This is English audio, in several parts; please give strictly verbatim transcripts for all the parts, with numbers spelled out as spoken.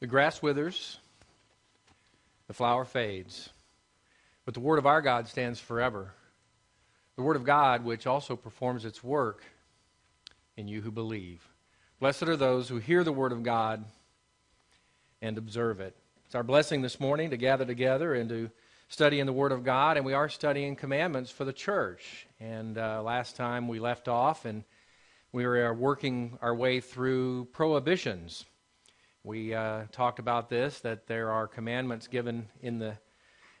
The grass withers, the flower fades, but the word of our God stands forever. The word of God, which also performs its work in you who believe. Blessed are those who hear the word of God and observe it. It's our blessing this morning to gather together and to study in the word of God, and we are studying Commandments for the Church. And uh, last time we left off, and we were working our way through prohibitions. We uh, talked about this, that there are commandments given in the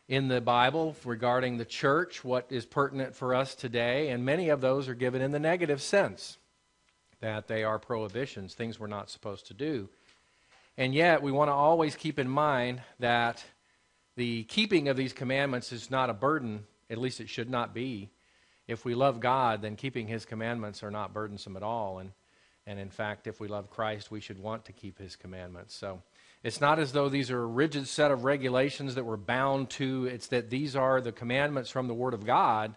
in the Bible regarding the church, what is pertinent for us today, and many of those are given in the negative sense, that they are prohibitions, things we're not supposed to do. And yet, we want to always keep in mind that the keeping of these commandments is not a burden, at least it should not be. If we love God, then keeping His commandments are not burdensome at all, and And in fact, if we love Christ, we should want to keep His commandments. So it's not as though these are a rigid set of regulations that we're bound to. It's that these are the commandments from the Word of God,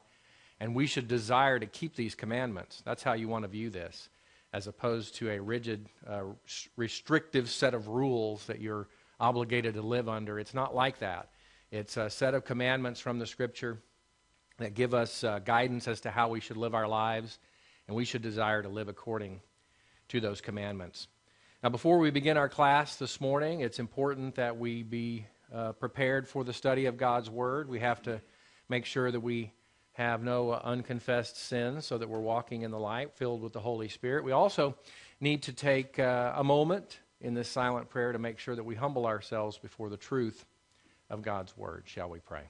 and we should desire to keep these commandments. That's how you want to view this, as opposed to a rigid, uh, restrictive set of rules that you're obligated to live under. It's not like that. It's a set of commandments from the Scripture that give us uh, guidance as to how we should live our lives, and we should desire to live according to those commandments. Now, before we begin our class this morning, it's important that we be uh, prepared for the study of God's Word. We have to make sure that we have no uh, unconfessed sins, so that we're walking in the light, filled with the Holy Spirit. We also need to take uh, a moment in this silent prayer to make sure that we humble ourselves before the truth of God's Word. Shall we pray?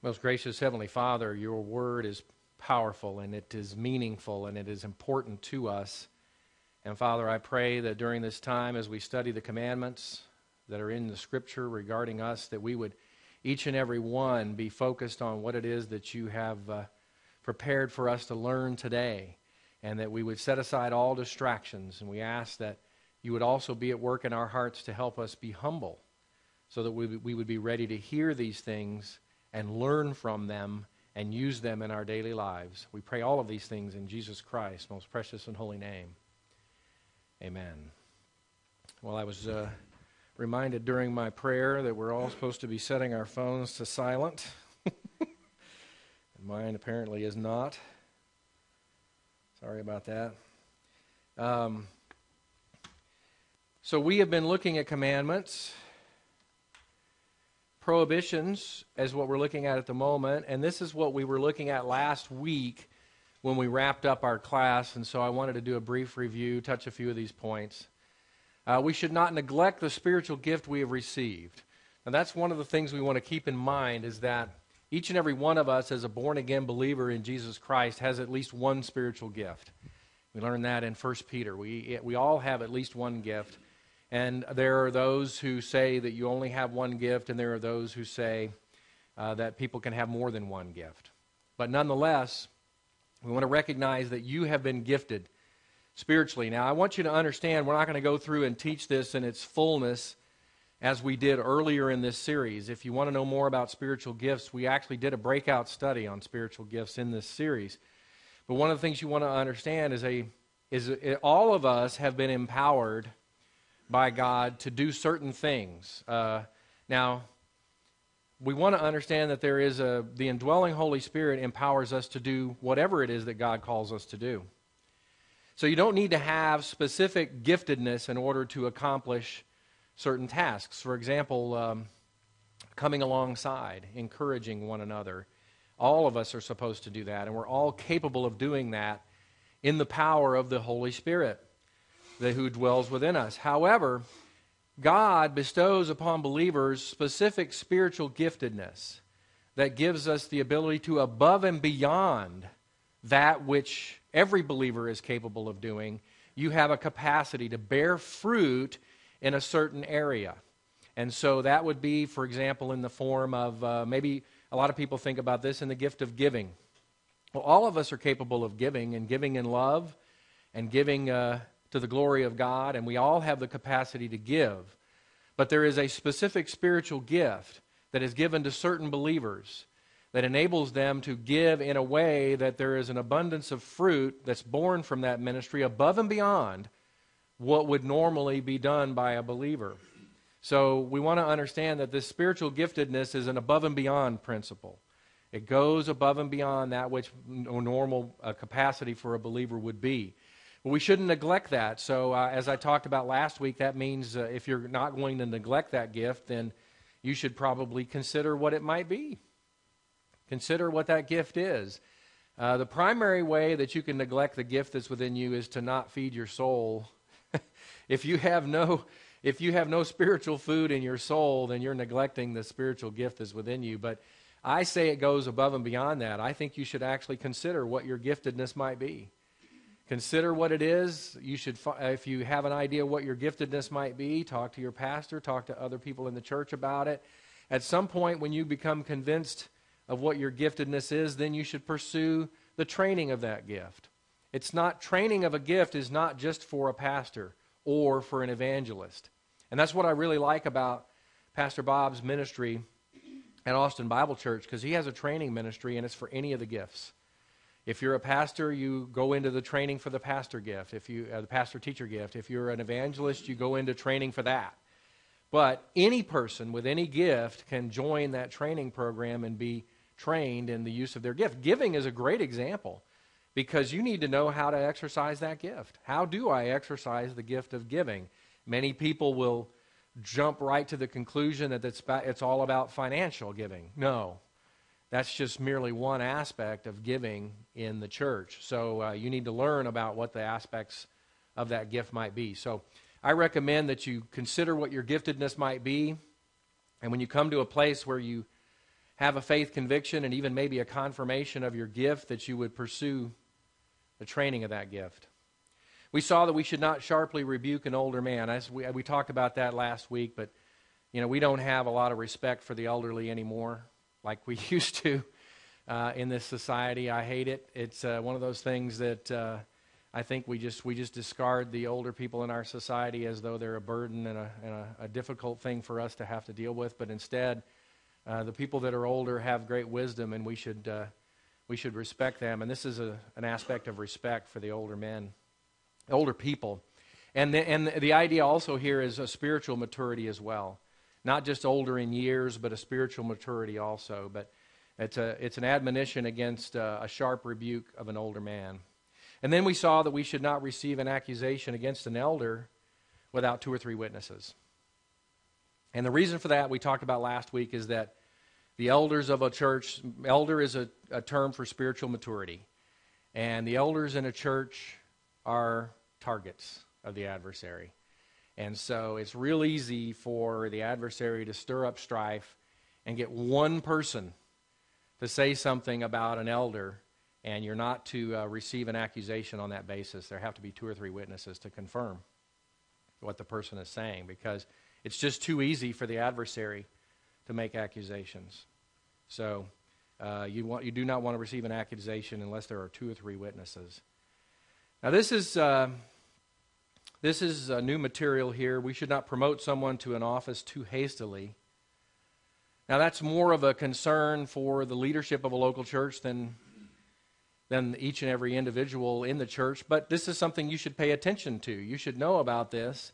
Most gracious Heavenly Father, your word is powerful, and it is meaningful, and it is important to us. And Father, I pray that during this time, as we study the commandments that are in the Scripture regarding us, that we would, each and every one, be focused on what it is that you have uh, prepared for us to learn today, and that we would set aside all distractions. And we ask that you would also be at work in our hearts to help us be humble, so that we, we would be ready to hear these things and learn from them, and use them in our daily lives. We pray all of these things in Jesus Christ's most precious and holy name. Amen. Well, I was uh, reminded during my prayer that we're all supposed to be setting our phones to silent. Mine apparently is not. Sorry about that. Um, so we have been looking at commandments. Prohibitions is what we're looking at at the moment, and this is what we were looking at last week when we wrapped up our class, and so I wanted to do a brief review, touch a few of these points. Uh, we should not neglect the spiritual gift we have received. Now, that's one of the things we want to keep in mind, is that each and every one of us as a born-again believer in Jesus Christ has at least one spiritual gift. We learned that in First Peter. We, we all have at least one gift. And there are those who say that you only have one gift, and there are those who say uh, that people can have more than one gift. But nonetheless, we want to recognize that you have been gifted spiritually. Now, I want you to understand, we're not going to go through and teach this in its fullness as we did earlier in this series. If you want to know more about spiritual gifts, we actually did a breakout study on spiritual gifts in this series. But one of the things you want to understand is, a, is a, all of us have been empowered by God to do certain things. Uh, now, we want to understand that there is a, the indwelling Holy Spirit empowers us to do whatever it is that God calls us to do. So you don't need to have specific giftedness in order to accomplish certain tasks. For example, um, coming alongside, encouraging one another. All of us are supposed to do that, and we're all capable of doing that in the power of the Holy Spirit that who dwells within us. However, God bestows upon believers specific spiritual giftedness that gives us the ability to above and beyond that which every believer is capable of doing. You have a capacity to bear fruit in a certain area. And so that would be, for example, in the form of, uh, maybe a lot of people think about this in the gift of giving. Well, all of us are capable of giving, and giving in love, and giving uh to the glory of God, and we all have the capacity to give. But there is a specific spiritual gift that is given to certain believers that enables them to give in a way that there is an abundance of fruit that's born from that ministry above and beyond what would normally be done by a believer. So we want to understand that this spiritual giftedness is an above and beyond principle. It goes above and beyond that which no normal uh, capacity for a believer would be. But we shouldn't neglect that. So uh, as I talked about last week, that means uh, if you're not going to neglect that gift, then you should probably consider what it might be. Consider what that gift is. Uh, the primary way that you can neglect the gift that's within you is to not feed your soul. If you have no, if you have no spiritual food in your soul, then you're neglecting the spiritual gift that's within you. But I say it goes above and beyond that. I think you should actually consider what your giftedness might be. Consider what it is. You should, if you have an idea what your giftedness might be, talk to your pastor, talk to other people in the church about it. At some point, when you become convinced of what your giftedness is, then you should pursue the training of that gift. It's not, training of a gift is not just for a pastor or for an evangelist. And that's what I really like about Pastor Bob's ministry at Austin Bible Church, because he has a training ministry, and it's for any of the gifts. If you're a pastor, you go into the training for the pastor gift, if you uh, the pastor-teacher gift. If you're an evangelist, you go into training for that. But any person with any gift can join that training program and be trained in the use of their gift. Giving is a great example, because you need to know how to exercise that gift. How do I exercise the gift of giving? Many people will jump right to the conclusion that it's, it's all about financial giving. No, that's just merely one aspect of giving in the church. So uh, you need to learn about what the aspects of that gift might be. So I recommend that you consider what your giftedness might be. And when you come to a place where you have a faith conviction and even maybe a confirmation of your gift, that you would pursue the training of that gift. We saw that we should not sharply rebuke an older man. As we, we talked about that last week, but you know, we don't have a lot of respect for the elderly anymore like we used to uh, in this society. I hate it. It's uh, one of those things that uh, I think we just we just discard the older people in our society as though they're a burden and a, and a, a difficult thing for us to have to deal with. But instead, uh, the people that are older have great wisdom, and we should uh, we should respect them. And this is a, an aspect of respect for the older men. older people. And the, and the idea also here is a spiritual maturity as well. Not just older in years, but a spiritual maturity also. But it's, a, it's an admonition against a, a sharp rebuke of an older man. And then we saw that we should not receive an accusation against an elder without two or three witnesses. And the reason for that we talked about last week is that the elders of a church, elder is a, a term for spiritual maturity. And the elders in a church are targets of the adversary. And so it's real easy for the adversary to stir up strife and get one person to say something about an elder, and you're not to uh, receive an accusation on that basis. There have to be two or three witnesses to confirm what the person is saying, because it's just too easy for the adversary to make accusations. So uh, you want, you do not want to receive an accusation unless there are two or three witnesses. Now this is uh, this is uh, new material here. We should not promote someone to an office too hastily. Now that's more of a concern for the leadership of a local church than than each and every individual in the church. But this is something you should pay attention to. You should know about this.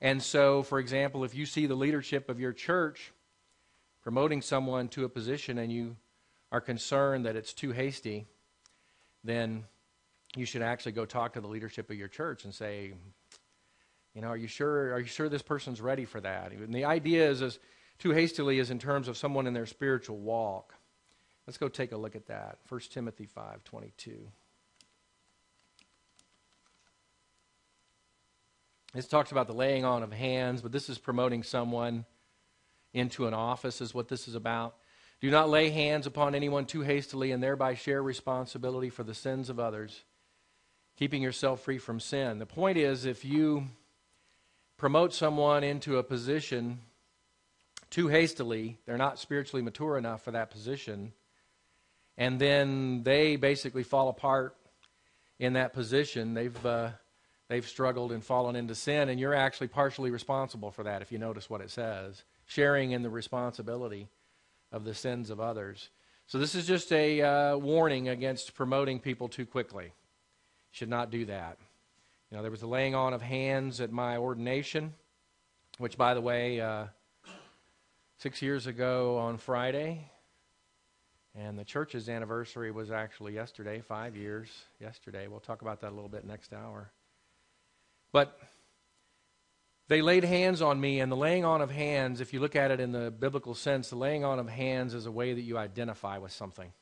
And so, for example, if you see the leadership of your church promoting someone to a position and you are concerned that it's too hasty, then you should actually go talk to the leadership of your church and say, you know, are you sure, are you sure this person's ready for that? And the idea is, is too hastily is in terms of someone in their spiritual walk. Let's go take a look at that. First Timothy five twenty-two. This talks about the laying on of hands, but this is promoting someone into an office is what this is about. Do not lay hands upon anyone too hastily and thereby share responsibility for the sins of others, keeping yourself free from sin. The point is, if you promote someone into a position too hastily, they're not spiritually mature enough for that position, and then they basically fall apart in that position. They've uh, They've struggled and fallen into sin, and you're actually partially responsible for that if you notice what it says. Sharing in the responsibility of the sins of others. So this is just a uh, warning against promoting people too quickly. Should not do that. You know, there was a laying on of hands at my ordination, which, by the way, uh, six years ago on Friday, and the church's anniversary was actually yesterday, five years yesterday. We'll talk about that a little bit next hour. But they laid hands on me, and the laying on of hands, if you look at it in the biblical sense, the laying on of hands is a way that you identify with something.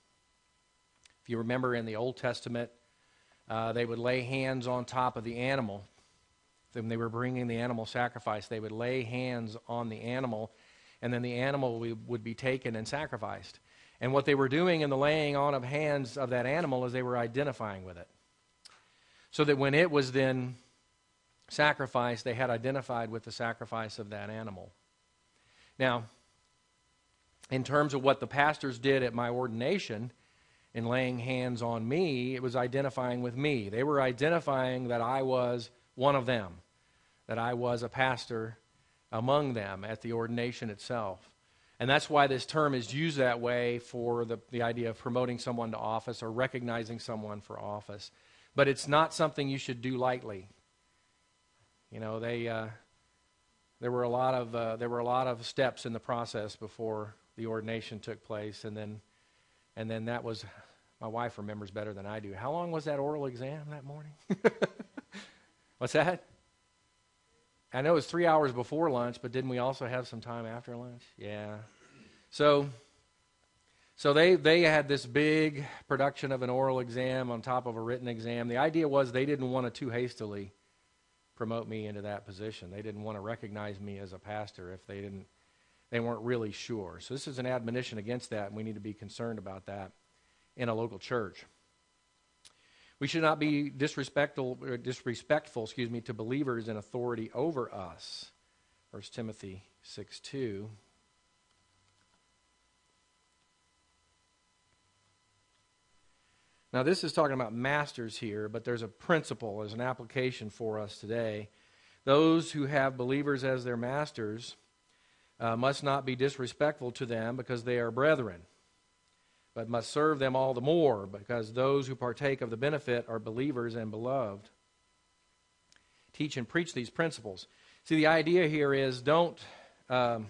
If you remember in the Old Testament, uh, they would lay hands on top of the animal. When they were bringing the animal sacrifice, they would lay hands on the animal, and then the animal would be taken and sacrificed. And what they were doing in the laying on of hands of that animal is they were identifying with it. So that when it was then sacrifice, they had identified with the sacrifice of that animal. Now, in terms of what the pastors did at my ordination in laying hands on me, it was identifying with me. They were identifying that I was one of them, that I was a pastor among them at the ordination itself. And that's why this term is used that way for the, the idea of promoting someone to office or recognizing someone for office. But it's not something you should do lightly. You know, they uh, there were a lot of uh, there were a lot of steps in the process before the ordination took place, and then and then that was, my wife remembers better than I do. How long was that oral exam that morning? What's that? I know it was three hours before lunch, but didn't we also have some time after lunch? Yeah. So so they they had this big production of an oral exam on top of a written exam. The idea was they didn't want to too hastily promote me into that position. They didn't want to recognize me as a pastor if they didn't they weren't really sure. So this is an admonition against that, and we need to be concerned about that in a local church. We should not be disrespectful, or disrespectful, excuse me, to believers in authority over us. First Timothy six two. Now, this is talking about masters here, but there's a principle, there's an application for us today. Those who have believers as their masters uh, must not be disrespectful to them because they are brethren, but must serve them all the more, because those who partake of the benefit are believers and beloved. Teach and preach these principles. See, the idea here is don't um,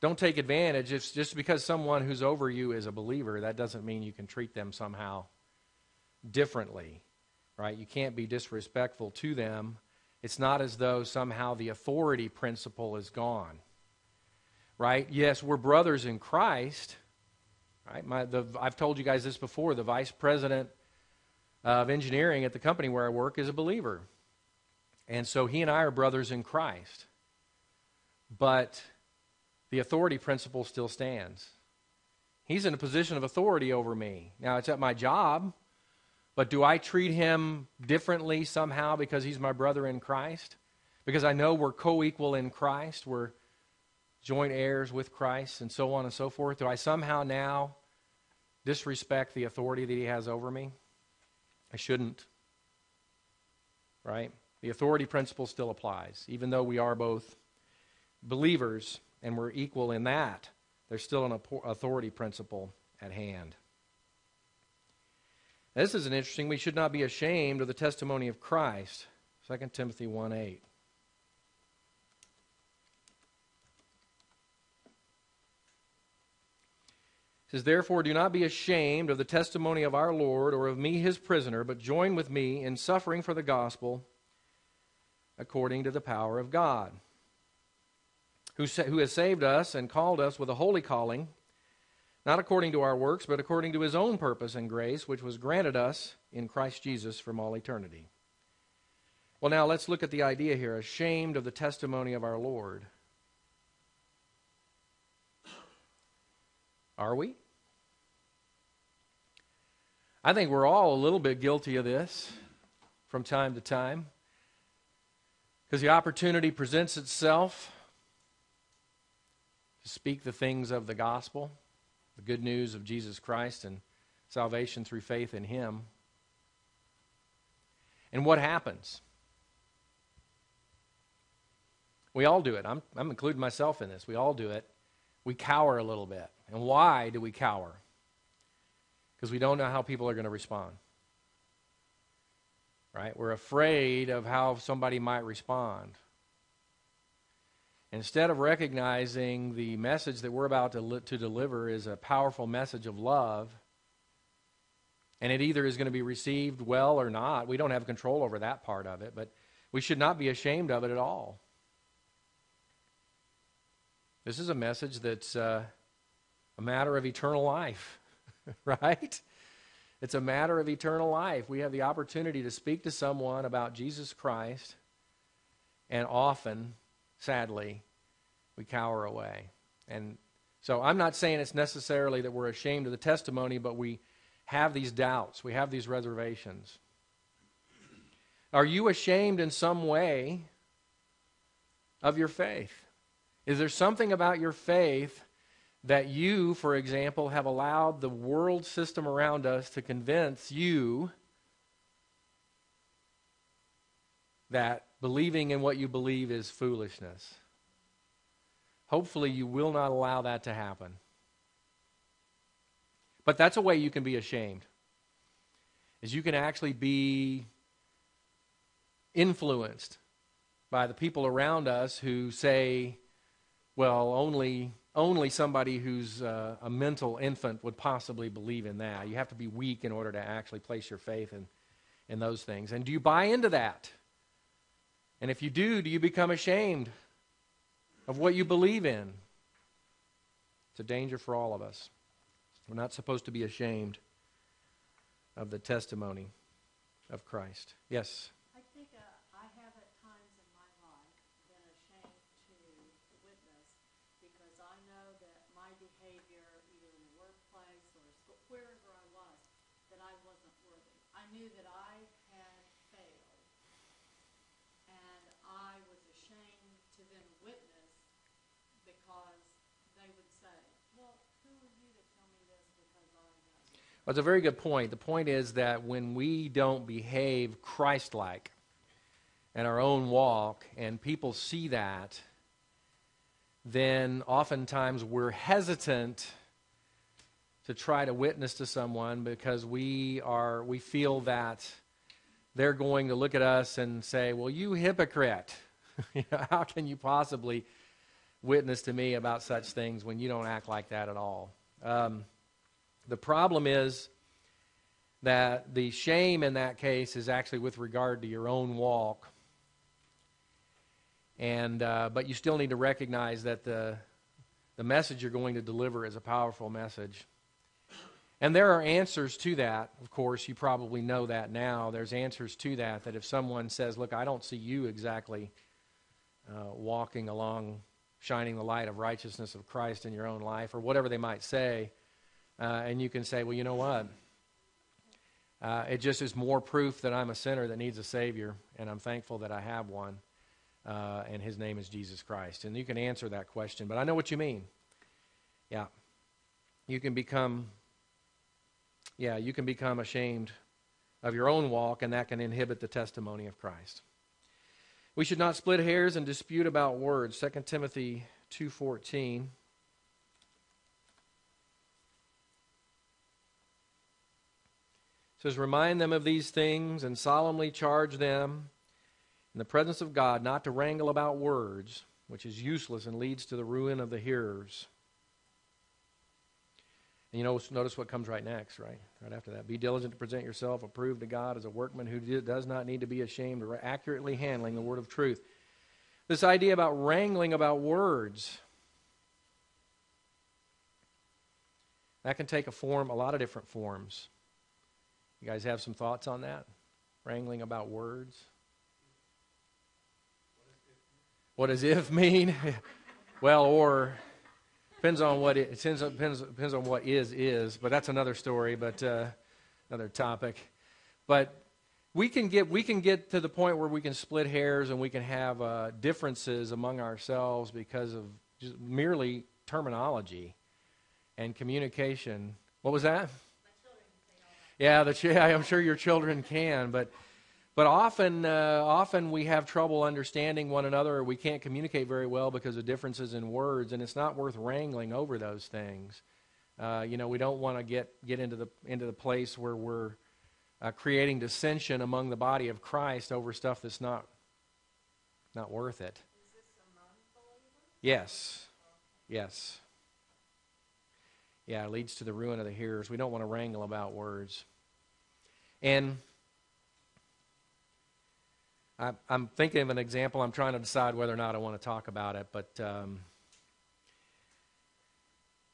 don't take advantage. It's just because someone who's over you is a believer, that doesn't mean you can treat them somehow differently, right? You can't be disrespectful to them. It's not as though somehow the authority principle is gone. Right? Yes, we're brothers in Christ. Right? My, the, I've told you guys this before. The vice president of engineering at the company where I work is a believer. And so he and I are brothers in Christ. But the authority principle still stands. He's in a position of authority over me. Now, it's at my job, but do I treat him differently somehow because he's my brother in Christ? Because I know we're co-equal in Christ. We're joint heirs with Christ, and so on and so forth. Do I somehow now disrespect the authority that he has over me? I shouldn't, right? The authority principle still applies. Even though we are both believers and we're equal in that, there's still an authority principle at hand. Now, this is an interesting. We should not be ashamed of the testimony of Christ, Second Timothy one eight. It says, therefore, do not be ashamed of the testimony of our Lord or of me, his prisoner, but join with me in suffering for the gospel according to the power of God, who, sa- who has saved us and called us with a holy calling, not according to our works, but according to his own purpose and grace, which was granted us in Christ Jesus from all eternity. Well, now let's look at the idea here, ashamed of the testimony of our Lord. Are we? I think we're all a little bit guilty of this from time to time, because the opportunity presents itself to speak the things of the gospel, the good news of Jesus Christ and salvation through faith in him. And what happens? We all do it. I'm, I'm including myself in this. We all do it. We cower a little bit. And why do we cower? Because we don't know how people are going to respond. Right? We're afraid of how somebody might respond. Instead of recognizing the message that we're about to, li- to deliver is a powerful message of love, and it either is going to be received well or not. We don't have control over that part of it, but we should not be ashamed of it at all. This is a message that's uh, a matter of eternal life, right? It's a matter of eternal life. We have the opportunity to speak to someone about Jesus Christ, and often, sadly, we cower away. And so I'm not saying it's necessarily that we're ashamed of the testimony, but we have these doubts. We have these reservations. Are you ashamed in some way of your faith? Is there something about your faith that you, for example, have allowed the world system around us to convince you that believing in what you believe is foolishness? Hopefully you will not allow that to happen. But that's a way you can be ashamed, is you can actually be influenced by the people around us who say, well, only only somebody who's uh, a mental infant would possibly believe in that. You have to be weak in order to actually place your faith in, in those things. And do you buy into that? And if you do, do you become ashamed of what you believe in? It's a danger for all of us. We're not supposed to be ashamed of the testimony of Christ. Yes? Knew that I had failed, and I was ashamed to then witness, because they would say, well, who are you to tell me this, because I know? Well, it's a very good point. The point is that when we don't behave Christ-like in our own walk, and people see that, then oftentimes we're hesitant to try to witness to someone, because we are we feel that they're going to look at us and say, well, you hypocrite. You know, how can you possibly witness to me about such things when you don't act like that at all? Um, the problem is that the shame in that case is actually with regard to your own walk. And uh, but you still need to recognize that the the message you're going to deliver is a powerful message. And there are answers to that, of course. You probably know that now. There's answers to that, that if someone says, look, I don't see you exactly uh, walking along, shining the light of righteousness of Christ in your own life, or whatever they might say, uh, and you can say, well, you know what? Uh, it just is more proof that I'm a sinner that needs a Savior, and I'm thankful that I have one, uh, and His name is Jesus Christ. And you can answer that question, but I know what you mean. Yeah. You can become... Yeah, you can become ashamed of your own walk, and that can inhibit the testimony of Christ. We should not split hairs and dispute about words. Second Timothy two fourteen. Says, remind them of these things and solemnly charge them in the presence of God not to wrangle about words, which is useless and leads to the ruin of the hearers. And you know, notice what comes right next, right? Right after that. Be diligent to present yourself approved to God as a workman who does not need to be ashamed, or accurately handling the word of truth. This idea about wrangling about words, that can take a form, a lot of different forms. You guys have some thoughts on that? Wrangling about words? What does if mean? Well, or... Depends on what it depends, depends, depends on what is is, but that's another story, but uh, another topic. But we can get we can get to the point where we can split hairs, and we can have uh, differences among ourselves because of just merely terminology and communication. What was that? My children can say all that. Yeah, the, yeah, I'm sure your children can, but But often, uh, often we have trouble understanding one another, or we can't communicate very well because of differences in words, and it's not worth wrangling over those things. Uh, you know, we don't want to get get into the into the place where we're uh, creating dissension among the body of Christ over stuff that's not not worth it. Is this a non-believer? Yes, yes, yeah. It leads to the ruin of the hearers. We don't want to wrangle about words. And I, I'm thinking of an example. I'm trying to decide whether or not I want to talk about it, but. Um,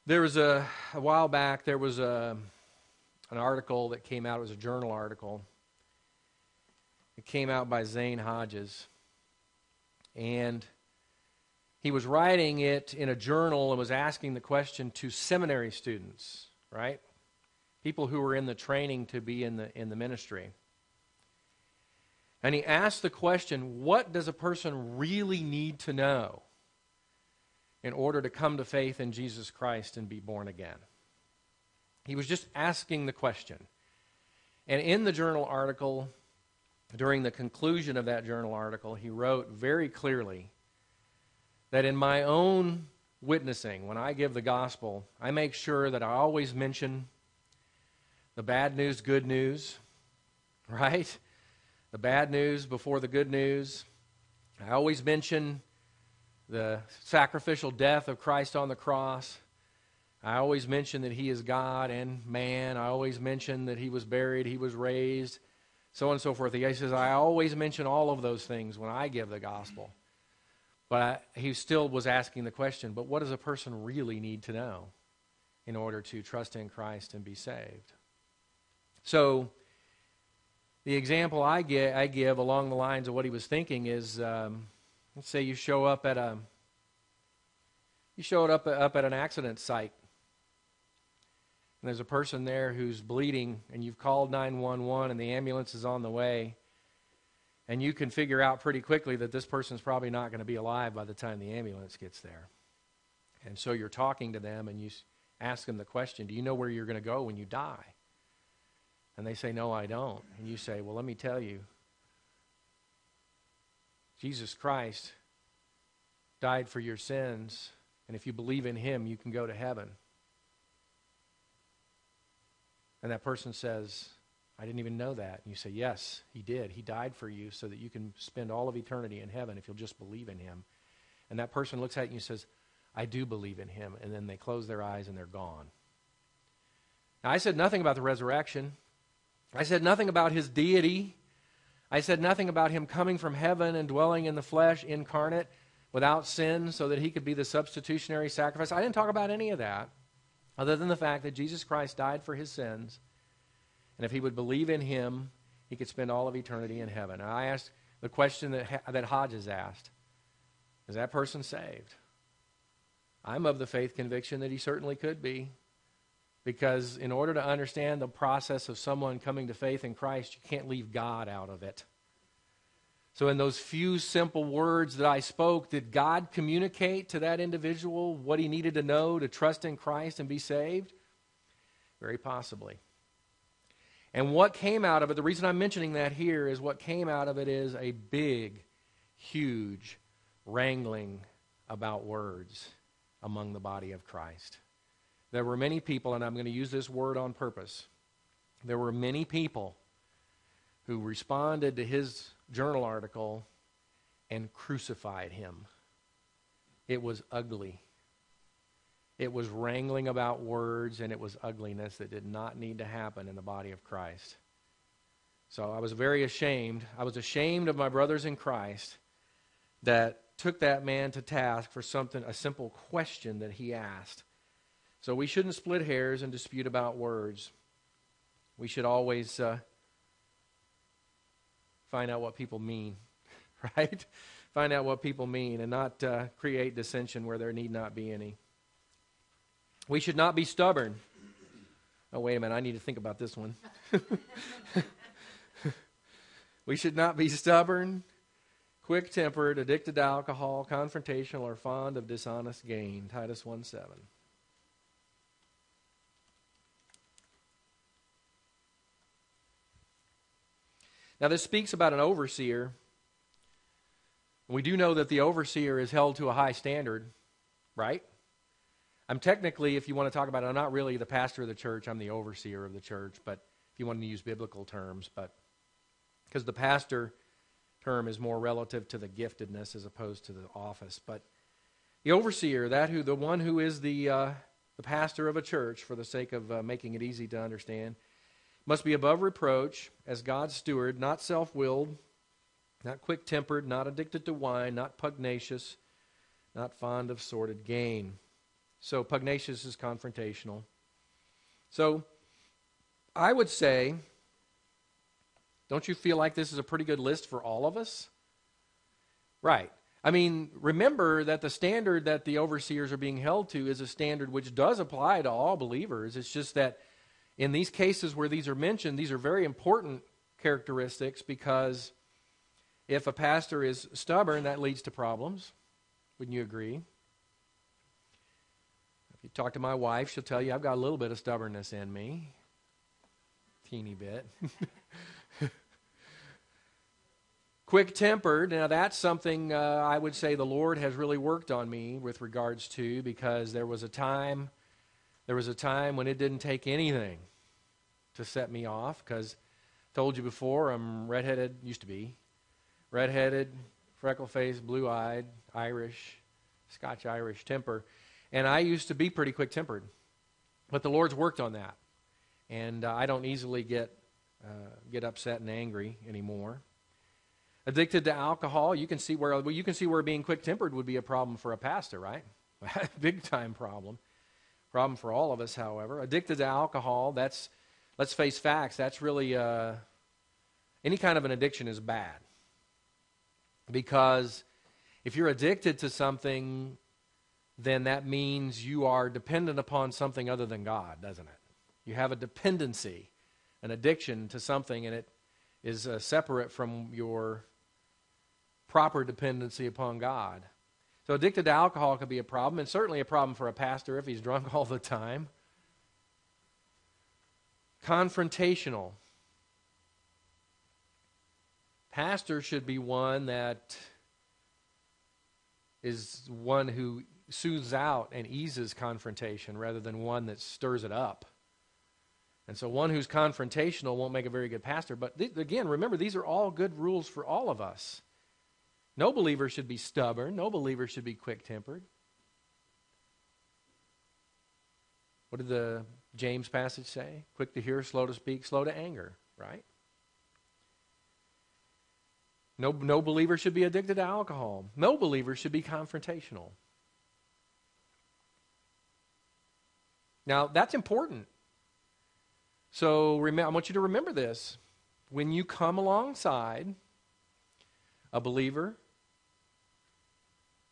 There was a, a while back, there was a, an article that came out. It was a journal article. It came out by Zane Hodges. And he was writing it in a journal and was asking the question to seminary students, right? People who were in the training to be in the, in the ministry. And he asked the question, what does a person really need to know in order to come to faith in Jesus Christ and be born again? He was just asking the question. And in the journal article, during the conclusion of that journal article, he wrote very clearly that in my own witnessing, when I give the gospel, I make sure that I always mention the bad news, good news, right? The bad news before the good news. I always mention the sacrificial death of Christ on the cross. I always mention that he is God and man. I always mention that he was buried, he was raised, so on and so forth. He says, I always mention all of those things when I give the gospel. But I, he still was asking the question, but what does a person really need to know in order to trust in Christ and be saved? So the example I, get, I give along the lines of what he was thinking is... Um, Let's say you show up at a you showed up up at an accident site, and there's a person there who's bleeding, and you've called nine one one, and the ambulance is on the way, and you can figure out pretty quickly that this person's probably not going to be alive by the time the ambulance gets there. And so you're talking to them, and you ask them the question, do you know where you're going to go when you die? And they say, no, I don't. And you say, well, let me tell you, Jesus Christ died for your sins, and if you believe in him, you can go to heaven. And that person says, I didn't even know that. And you say, yes, he did. He died for you so that you can spend all of eternity in heaven if you'll just believe in him. And that person looks at you and says, I do believe in him. And then they close their eyes and they're gone. Now, I said nothing about the resurrection. I said nothing about his deity. I said nothing about him coming from heaven and dwelling in the flesh, incarnate, without sin, so that he could be the substitutionary sacrifice. I didn't talk about any of that, other than the fact that Jesus Christ died for his sins, and if he would believe in him, he could spend all of eternity in heaven. And I asked the question that, that Hodges asked, is that person saved? I'm of the faith conviction that he certainly could be, because in order to understand the process of someone coming to faith in Christ, you can't leave God out of it. So in those few simple words that I spoke, did God communicate to that individual what he needed to know to trust in Christ and be saved? Very possibly. And what came out of it, the reason I'm mentioning that here is what came out of it is a big, huge wrangling about words among the body of Christ. There were many people, and I'm going to use this word on purpose, there were many people who responded to his journal article and crucified him. It was ugly. It was wrangling about words, and it was ugliness that did not need to happen in the body of Christ. So I was very ashamed. I was ashamed of my brothers in Christ that took that man to task for something, a simple question that he asked. So we shouldn't split hairs and dispute about words. We should always uh, find out what people mean, right? Find out what people mean and not uh, create dissension where there need not be any. We should not be stubborn. Oh, wait a minute, I need to think about this one. We should not be stubborn, quick-tempered, addicted to alcohol, confrontational, or fond of dishonest gain, Titus one seven. Now, this speaks about an overseer. We do know that the overseer is held to a high standard, right? I'm technically, if you want to talk about it, I'm not really the pastor of the church. I'm the overseer of the church, but if you want to use biblical terms, but because the pastor term is more relative to the giftedness as opposed to the office. But the overseer, that who the one who is the uh, the pastor of a church, for the sake of uh, making it easy to understand, must be above reproach as God's steward, not self-willed, not quick-tempered, not addicted to wine, not pugnacious, not fond of sordid gain. So pugnacious is confrontational. So I would say, don't you feel like this is a pretty good list for all of us? Right. I mean, remember that the standard that the overseers are being held to is a standard which does apply to all believers. It's just that in these cases where these are mentioned, these are very important characteristics, because if a pastor is stubborn, that leads to problems. Wouldn't you agree? If you talk to my wife, she'll tell you I've got a little bit of stubbornness in me. Teeny bit. Quick-tempered. Now, that's something uh, I would say the Lord has really worked on me with regards to, because there was a time... There was a time when it didn't take anything to set me off, because I told you before, I'm redheaded, used to be, redheaded, freckle-faced, blue-eyed, Irish, Scotch-Irish temper. And I used to be pretty quick-tempered. But the Lord's worked on that. And uh, I don't easily get, uh, get upset and angry anymore. Addicted to alcohol, you can see where, well, you can see where being quick-tempered would be a problem for a pastor, right? Big-time problem. Problem for all of us, however. Addicted to alcohol, that's, let's face facts, that's really, uh, any kind of an addiction is bad. Because if you're addicted to something, then that means you are dependent upon something other than God, doesn't it? You have a dependency, an addiction to something, and it is uh, separate from your proper dependency upon God. So addicted to alcohol could be a problem, and certainly a problem for a pastor if he's drunk all the time. Confrontational. Pastor should be one that is one who soothes out and eases confrontation rather than one that stirs it up. And so one who's confrontational won't make a very good pastor. But th- again, remember, these are all good rules for all of us. No believer should be stubborn. No believer should be quick-tempered. What did the James passage say? Quick to hear, slow to speak, slow to anger, right? No, no believer should be addicted to alcohol. No believer should be confrontational. Now, that's important. So rem- I want you to remember this. When you come alongside a believer,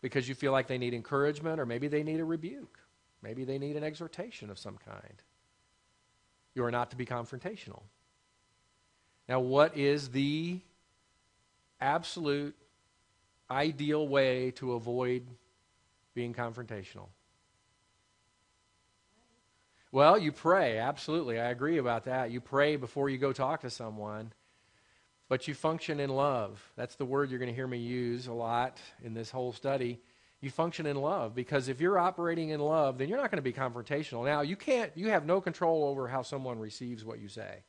because you feel like they need encouragement, or maybe they need a rebuke. Maybe they need an exhortation of some kind. You are not to be confrontational. Now, what is the absolute ideal way to avoid being confrontational? Well, you pray, absolutely. I agree about that. You pray before you go talk to someone. But you function in love. That's the word you're going to hear me use a lot in this whole study. You function in love, because if you're operating in love, then you're not going to be confrontational. Now, you can't, you have no control over how someone receives what you say.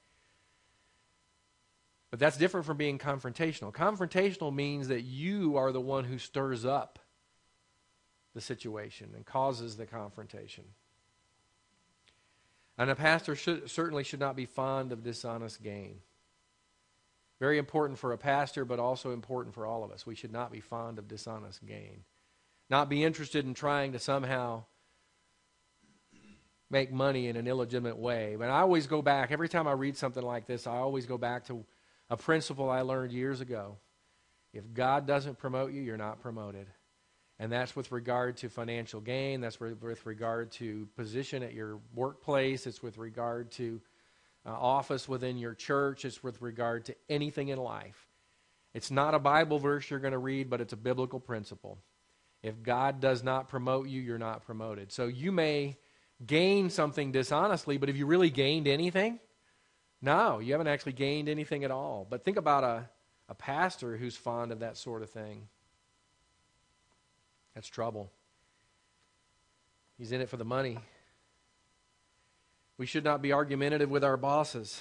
But that's different from being confrontational. Confrontational means that you are the one who stirs up the situation and causes the confrontation. And a pastor should, certainly should not be fond of dishonest gain. Very important for a pastor, but also important for all of us. We should not be fond of dishonest gain. Not be interested in trying to somehow make money in an illegitimate way. But I always go back, every time I read something like this, I always go back to a principle I learned years ago. If God doesn't promote you, you're not promoted. And that's with regard to financial gain. That's with regard to position at your workplace. It's with regard to Uh, office within your church. It's with regard to anything in life. It's not a Bible verse you're going to read, but it's a biblical principle. If God does not promote you, you're not promoted. So you may gain something dishonestly, but have you really gained anything? No, you haven't actually gained anything at all. But think about a, a pastor who's fond of that sort of thing. That's trouble. He's in it for the money. We should not be argumentative with our bosses.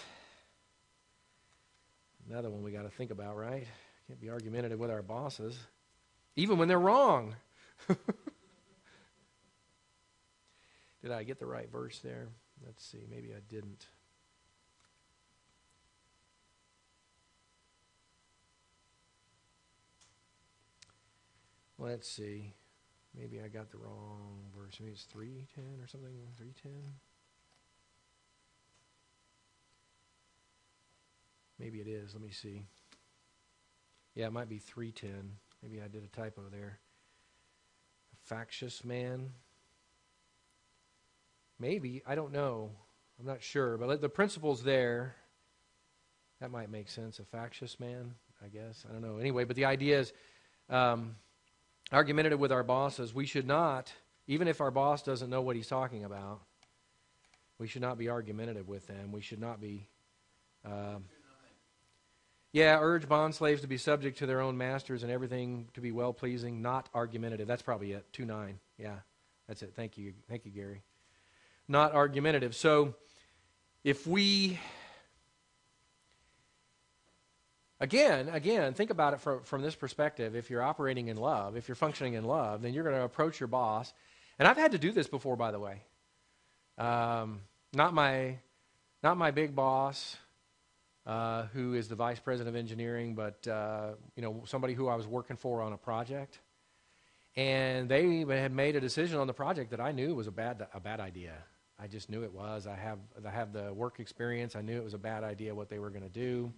Another one we got to think about, right? Can't be argumentative with our bosses, even when they're wrong. Did I get the right verse there? Let's see. Maybe I didn't. Let's see. Maybe I got the wrong verse. Maybe it's three ten or something. three ten. Maybe it is. Let me see. Yeah, it might be three ten. Maybe I did a typo there. A factious man. Maybe. I don't know. I'm not sure. But the principle's there. That might make sense. A factious man, I guess. I don't know. Anyway, but the idea is um, argumentative with our bosses. We should not, even if our boss doesn't know what he's talking about, we should not be argumentative with them. We should not be... Uh, Yeah, urge bondslaves to be subject to their own masters and everything to be well-pleasing, not argumentative. That's probably it, two nine. Yeah, that's it. Thank you. Thank you, Gary. Not argumentative. So if we, again, again, think about it from, from this perspective. If you're operating in love, if you're functioning in love, then you're going to approach your boss. And I've had to do this before, by the way. Um, not my, not my big boss. Uh, who is the vice president of engineering, but uh, you know, somebody who I was working for on a project, and they had made a decision on the project that I knew was a bad a bad idea. I just knew it was. I have I have the work experience. I knew it was a bad idea what they were going to do.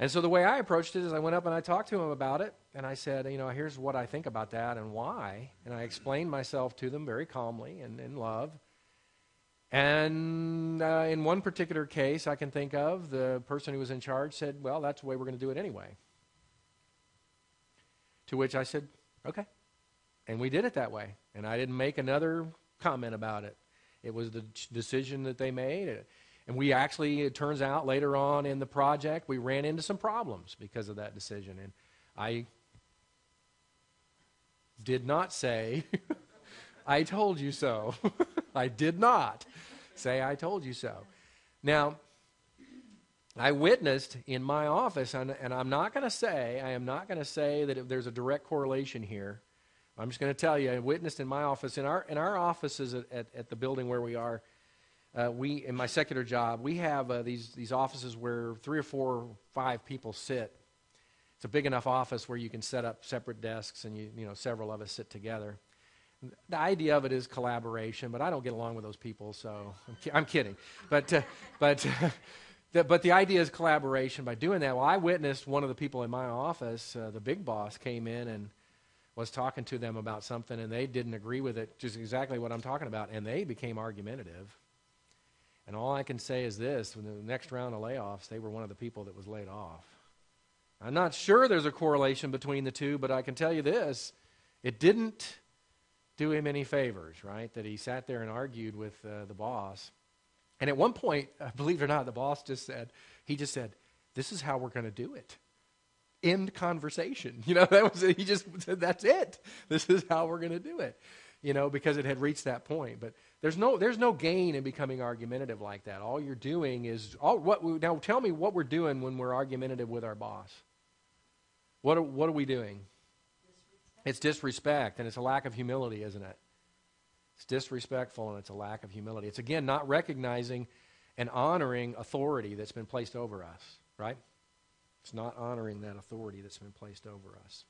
And so the way I approached it is I went up and I talked to them about it, and I said, you know, here's what I think about that and why, and I explained myself to them very calmly and in love. And uh, in one particular case I can think of, the person who was in charge said, well, that's the way we're going to do it anyway. To which I said, okay. And we did it that way. And I didn't make another comment about it. It was the decision that they made. And we actually, it turns out later on in the project, we ran into some problems because of that decision. And I did not say, I told you so. I did not say I told you so. Now, I witnessed in my office, and, and I'm not going to say, I am not going to say that if there's a direct correlation here. I'm just going to tell you, I witnessed in my office, in our in our offices at, at, at the building where we are, uh, we in my secular job, we have uh, these, these offices where three or four or five people sit. It's a big enough office where you can set up separate desks and you you know several of us sit together. The idea of it is collaboration, but I don't get along with those people, so I'm, ki- I'm kidding. But uh, but uh, the, but the idea is collaboration by doing that. Well, I witnessed one of the people in my office, uh, the big boss, came in and was talking to them about something, and they didn't agree with it, just exactly what I'm talking about, and they became argumentative. And all I can say is this, when the next round of layoffs, they were one of the people that was laid off. I'm not sure there's a correlation between the two, but I can tell you this, it didn't do him any favors, right? That he sat there and argued with uh, the boss. And at one point, believe it or not, the boss just said, he just said, this is how we're going to do it. End conversation. You know, that was, he just said, that's it. This is how we're going to do it. You know, because it had reached that point. But there's no there's no gain in becoming argumentative like that. All you're doing is, all what we, now tell me what we're doing when we're argumentative with our boss. What are, what are we doing? It's disrespect, and it's a lack of humility, isn't it? It's disrespectful, and it's a lack of humility. It's, again, not recognizing and honoring authority that's been placed over us, right? It's not honoring that authority that's been placed over us.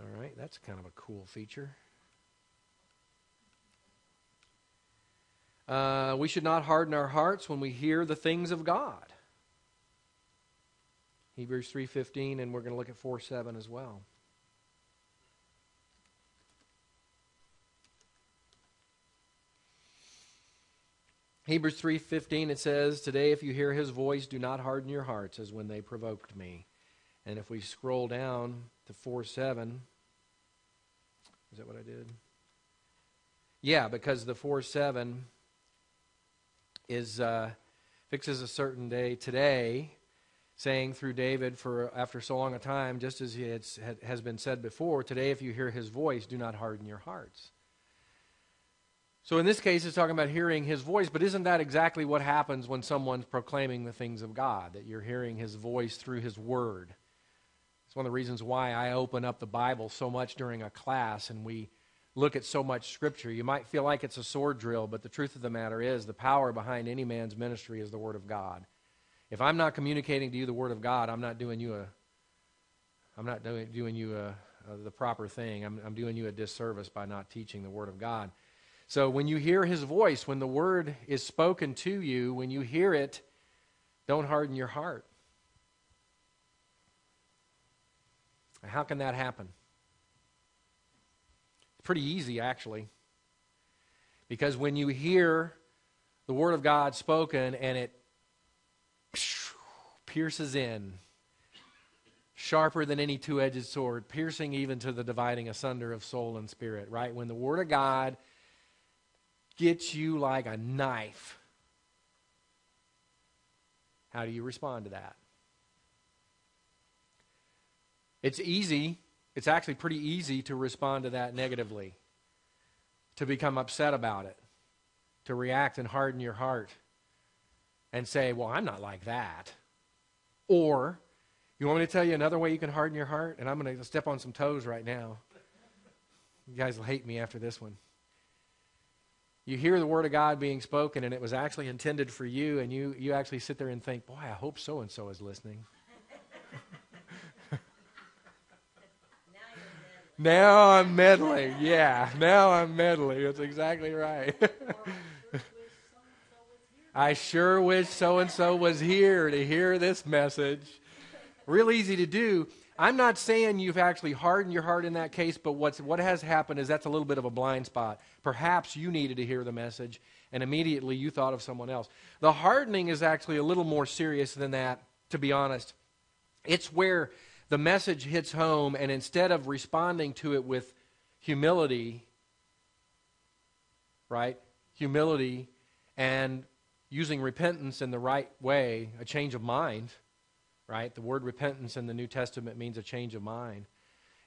All right, that's kind of a cool feature. Uh, we should not harden our hearts when we hear the things of God. Hebrews three fifteen, and we're going to look at four seven as well. Hebrews three fifteen, it says, today if you hear his voice, do not harden your hearts as when they provoked me. And if we scroll down to four seven, is that what I did? Yeah, because the four seven is uh, fixes a certain day today, saying through David, for after so long a time, just as he had, had, has been said before, today if you hear his voice, do not harden your hearts. So in this case, it's talking about hearing his voice, but isn't that exactly what happens when someone's proclaiming the things of God, that you're hearing his voice through his word? It's one of the reasons why I open up the Bible so much during a class and we look at so much Scripture. You might feel like it's a sword drill, but the truth of the matter is the power behind any man's ministry is the Word of God. If I'm not communicating to you the Word of God, I'm not doing you a, I'm not doing, doing you a, a, the proper thing. I'm, I'm doing you a disservice by not teaching the Word of God. So when you hear His voice, when the Word is spoken to you, when you hear it, don't harden your heart. How can that happen? It's pretty easy, actually. Because when you hear the Word of God spoken and it pierces in, sharper than any two-edged sword, piercing even to the dividing asunder of soul and spirit, right? When the Word of God gets you like a knife, how do you respond to that? It's easy, it's actually pretty easy to respond to that negatively, to become upset about it, to react and harden your heart and say, well, I'm not like that. Or, you want me to tell you another way you can harden your heart? And I'm going to step on some toes right now. You guys will hate me after this one. You hear the Word of God being spoken and it was actually intended for you, and you, you actually sit there and think, boy, I hope so-and-so is listening. Now I'm meddling. Yeah, now I'm meddling. That's exactly right. I sure wish so-and-so was here to hear this message. Real easy to do. I'm not saying you've actually hardened your heart in that case, but what's, what has happened is that's a little bit of a blind spot. Perhaps you needed to hear the message, and immediately you thought of someone else. The hardening is actually a little more serious than that, to be honest. It's where the message hits home, and instead of responding to it with humility, right? Humility and using repentance in the right way, a change of mind, right? The word repentance in the New Testament means a change of mind.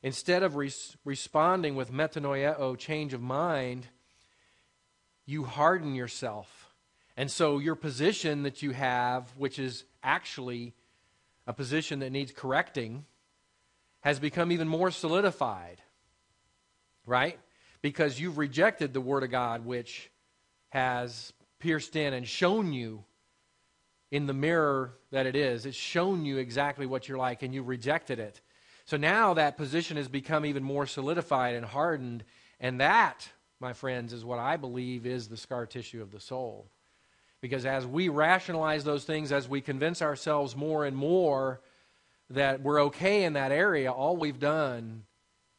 Instead of res- responding with metanoia, change of mind, you harden yourself. And so your position that you have, which is actually a position that needs correcting, has become even more solidified, right? Because you've rejected the Word of God, which has pierced in and shown you in the mirror that it is. It's shown you exactly what you're like, and you rejected it. So now that position has become even more solidified and hardened, and that, my friends, is what I believe is the scar tissue of the soul. Because as we rationalize those things, as we convince ourselves more and more that we're okay in that area, all we've done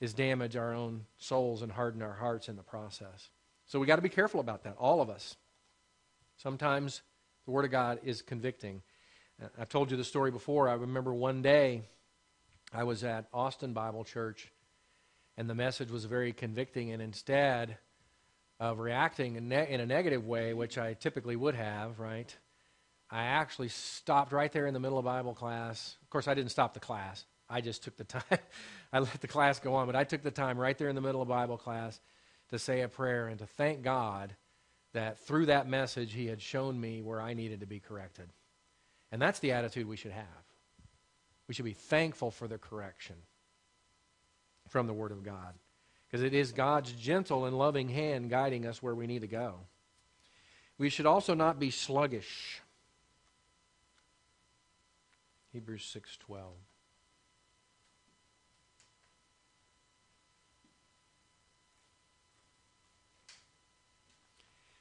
is damage our own souls and harden our hearts in the process. So we got to be careful about that, all of us. Sometimes the Word of God is convicting. I've told you the story before. I remember one day I was at Austin Bible Church, and the message was very convicting, and instead of reacting in, ne- in a negative way, which I typically would have, right? I actually stopped right there in the middle of Bible class. Of course, I didn't stop the class. I just took the time. I let the class go on, but I took the time right there in the middle of Bible class to say a prayer and to thank God that through that message He had shown me where I needed to be corrected. And that's the attitude we should have. We should be thankful for the correction from the Word of God, because it is God's gentle and loving hand guiding us where we need to go. We should also not be sluggish. Hebrews six twelve.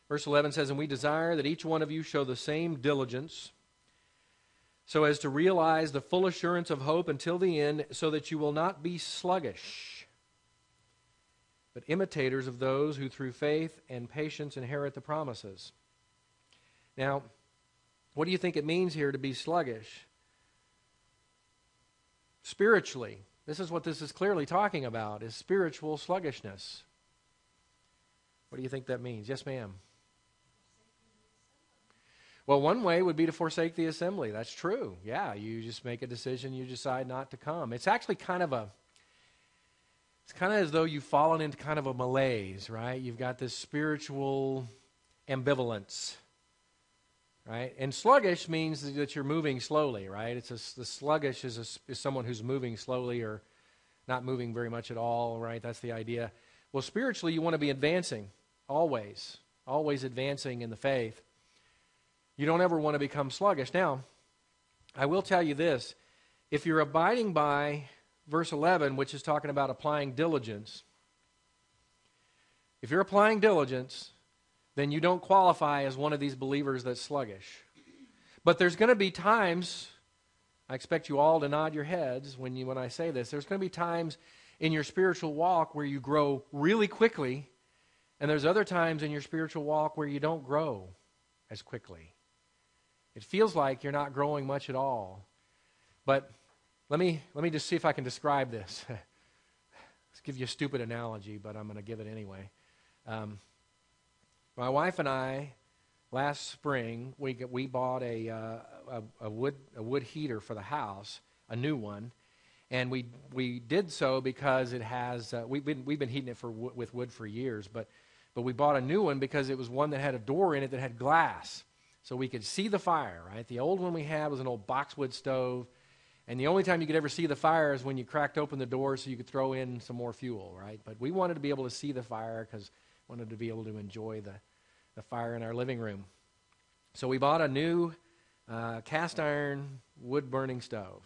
Verse eleven says, "And we desire that each one of you show the same diligence, so as to realize the full assurance of hope until the end, so that you will not be sluggish, but imitators of those who through faith and patience inherit the promises." Now, what do you think it means here to be sluggish? Spiritually, this is what this is clearly talking about, is spiritual sluggishness. What do you think that means? Yes, ma'am. Well, one way would be to forsake the assembly. That's true. Yeah, you just make a decision, you decide not to come. It's actually kind of a, it's kind of as though you've fallen into kind of a malaise, right? You've got this spiritual ambivalence, right? And sluggish means that you're moving slowly, right? It's a, the sluggish is, a, is someone who's moving slowly or not moving very much at all, right? That's the idea. Well, spiritually, you want to be advancing always, always advancing in the faith. You don't ever want to become sluggish. Now, I will tell you this. If you're abiding by verse eleven, which is talking about applying diligence, if you're applying diligence, then you don't qualify as one of these believers that's sluggish. But there's going to be times, I expect you all to nod your heads when, you, when I say this, there's going to be times in your spiritual walk where you grow really quickly, and there's other times in your spiritual walk where you don't grow as quickly. It feels like you're not growing much at all. But let me let me just see if I can describe this. Let's give you a stupid analogy, but I'm going to give it anyway. Um, my wife and I, last spring, we we bought a, uh, a a wood a wood heater for the house, a new one, and we we did so because it has uh, we've been we've been heating it for with wood for years, but but we bought a new one because it was one that had a door in it that had glass. So we could see the fire, right? The old one we had was an old boxwood stove, and the only time you could ever see the fire is when you cracked open the door so you could throw in some more fuel, right? But we wanted to be able to see the fire because we wanted to be able to enjoy the, the fire in our living room. So we bought a new uh, cast iron wood-burning stove.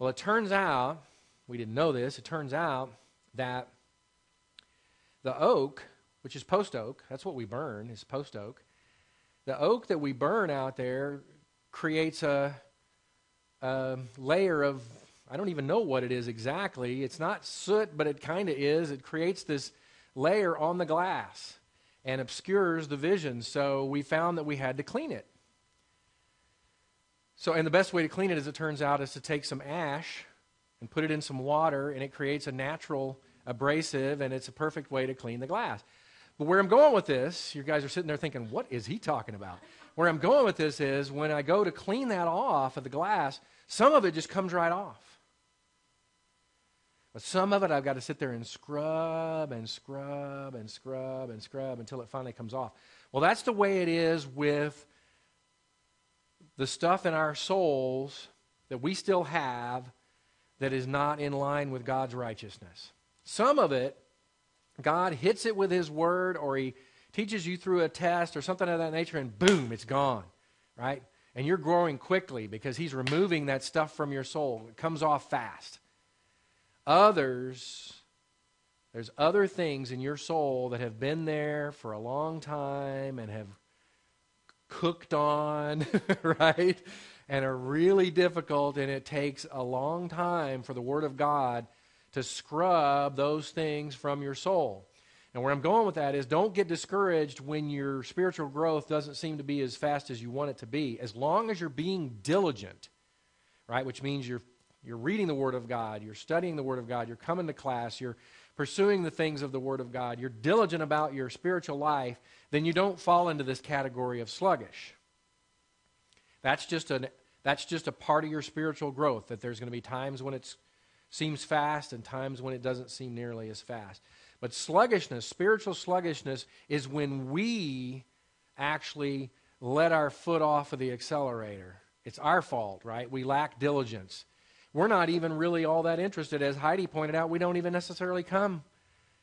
Well, it turns out, we didn't know this, it turns out that the oak, which is post oak, that's what we burn, is post oak, the oak that we burn out there creates a, a layer of, I don't even know what it is exactly. It's not soot, but it kind of is. It creates this layer on the glass and obscures the vision. So we found that we had to clean it. So, and the best way to clean it, as it turns out, is to take some ash and put it in some water, and it creates a natural abrasive, and it's a perfect way to clean the glass. But where I'm going with this, you guys are sitting there thinking, what is he talking about? Where I'm going with this is when I go to clean that off of the glass, some of it just comes right off. But some of it I've got to sit there and scrub and scrub and scrub and scrub until it finally comes off. Well, that's the way it is with the stuff in our souls that we still have that is not in line with God's righteousness. Some of it, God hits it with his word, or he teaches you through a test or something of that nature, and boom, it's gone, right? And you're growing quickly because he's removing that stuff from your soul. It comes off fast. Others, there's other things in your soul that have been there for a long time and have cooked on, right? And are really difficult, and it takes a long time for the word of God to scrub those things from your soul. And where I'm going with that is, don't get discouraged when your spiritual growth doesn't seem to be as fast as you want it to be. As long as you're being diligent, right, which means you're you're reading the Word of God, you're studying the Word of God, you're coming to class, you're pursuing the things of the Word of God, you're diligent about your spiritual life, then you don't fall into this category of sluggish. That's just an that's just a part of your spiritual growth, that there's going to be times when it's seems fast and times when it doesn't seem nearly as fast. But sluggishness, spiritual sluggishness, is when we actually let our foot off of the accelerator. It's our fault, right? We lack diligence. We're not even really all that interested. As Heidi pointed out, we don't even necessarily come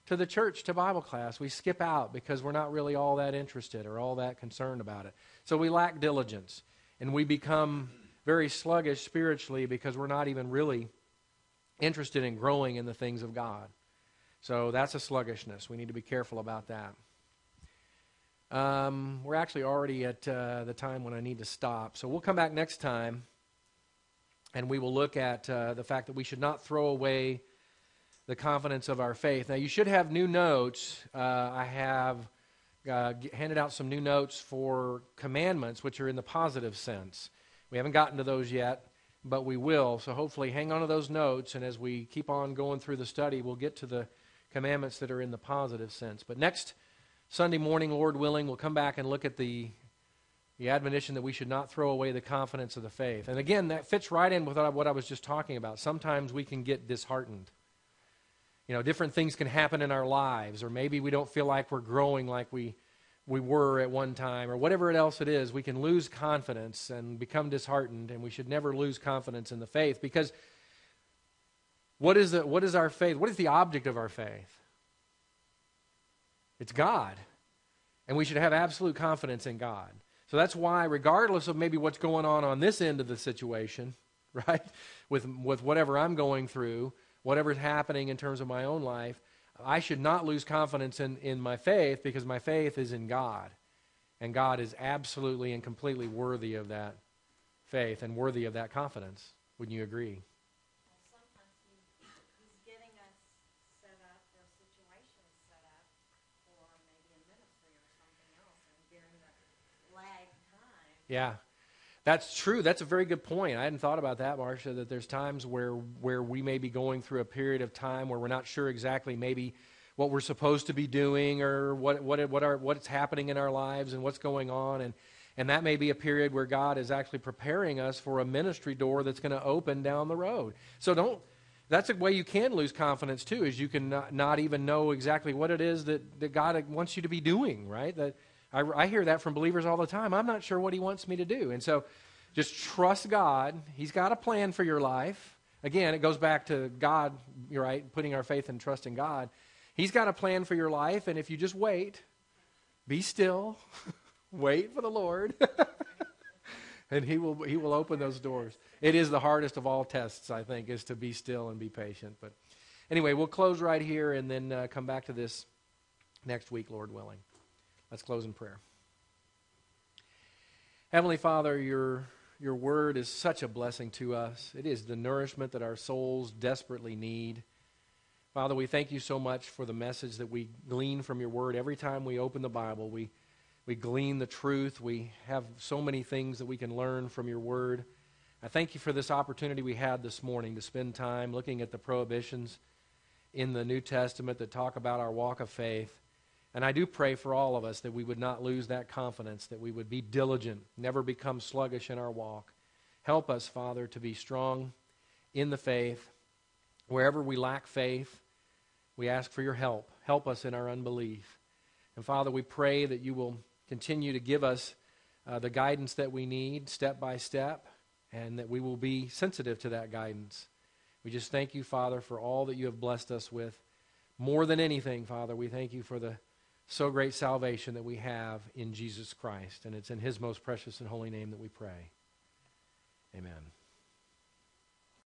to the church to Bible class. We skip out because we're not really all that interested or all that concerned about it. So we lack diligence, and we become very sluggish spiritually because we're not even really interested in growing in the things of God. So that's a sluggishness. We need to be careful about that. Um, we're actually already at uh, the time when I need to stop. So we'll come back next time, and we will look at uh, the fact that we should not throw away the confidence of our faith. Now, you should have new notes. Uh, I have uh, handed out some new notes for commandments, which are in the positive sense. We haven't gotten to those yet, but we will. So hopefully hang on to those notes, and as we keep on going through the study, we'll get to the commandments that are in the positive sense. But next Sunday morning, Lord willing, we'll come back and look at the The admonition that we should not throw away the confidence of the faith. And again, that fits right in with what I was just talking about. Sometimes we can get disheartened. You know, different things can happen in our lives, or maybe we don't feel like we're growing like we we were at one time, or whatever else it is. We can lose confidence and become disheartened, and we should never lose confidence in the faith, because what is the, what is our faith? What is the object of our faith? It's God, and we should have absolute confidence in God. So that's why, regardless of maybe what's going on on this end of the situation, right, with with whatever I'm going through, whatever's happening in terms of my own life, I should not lose confidence in, in my faith, because my faith is in God. And God is absolutely and completely worthy of that faith and worthy of that confidence. Wouldn't you agree? Yeah, that's true. That's a very good point. I hadn't thought about that, Marcia, that there's times where, where we may be going through a period of time where we're not sure exactly maybe what we're supposed to be doing, or what what what are what's happening in our lives and what's going on. And, and that may be a period where God is actually preparing us for a ministry door that's going to open down the road. So don't, that's a way you can lose confidence too, is you can not, not even know exactly what it is that, that God wants you to be doing, right? That I, I hear that from believers all the time. I'm not sure what he wants me to do. And so just trust God. He's got a plan for your life. Again, it goes back to God, you're right, putting our faith and trust in God. He's got a plan for your life, and if you just wait, be still, wait for the Lord, and he will he will open those doors. It is the hardest of all tests, I think, is to be still and be patient. But anyway, we'll close right here and then uh, come back to this next week, Lord willing. Let's close in prayer. Heavenly Father, your, your word is such a blessing to us. It is the nourishment that our souls desperately need. Father, we thank you so much for the message that we glean from your word. Every time we open the Bible, we, we glean the truth. We have so many things that we can learn from your word. I thank you for this opportunity we had this morning to spend time looking at the prohibitions in the New Testament that talk about our walk of faith. And I do pray for all of us that we would not lose that confidence, that we would be diligent, never become sluggish in our walk. Help us, Father, to be strong in the faith. Wherever we lack faith, we ask for your help. Help us in our unbelief. And Father, we pray that you will continue to give us uh, the guidance that we need step by step, and that we will be sensitive to that guidance. We just thank you, Father, for all that you have blessed us with. More than anything, Father, we thank you for the so great salvation that we have in Jesus Christ, and it's in his most precious and holy name that we pray. Amen.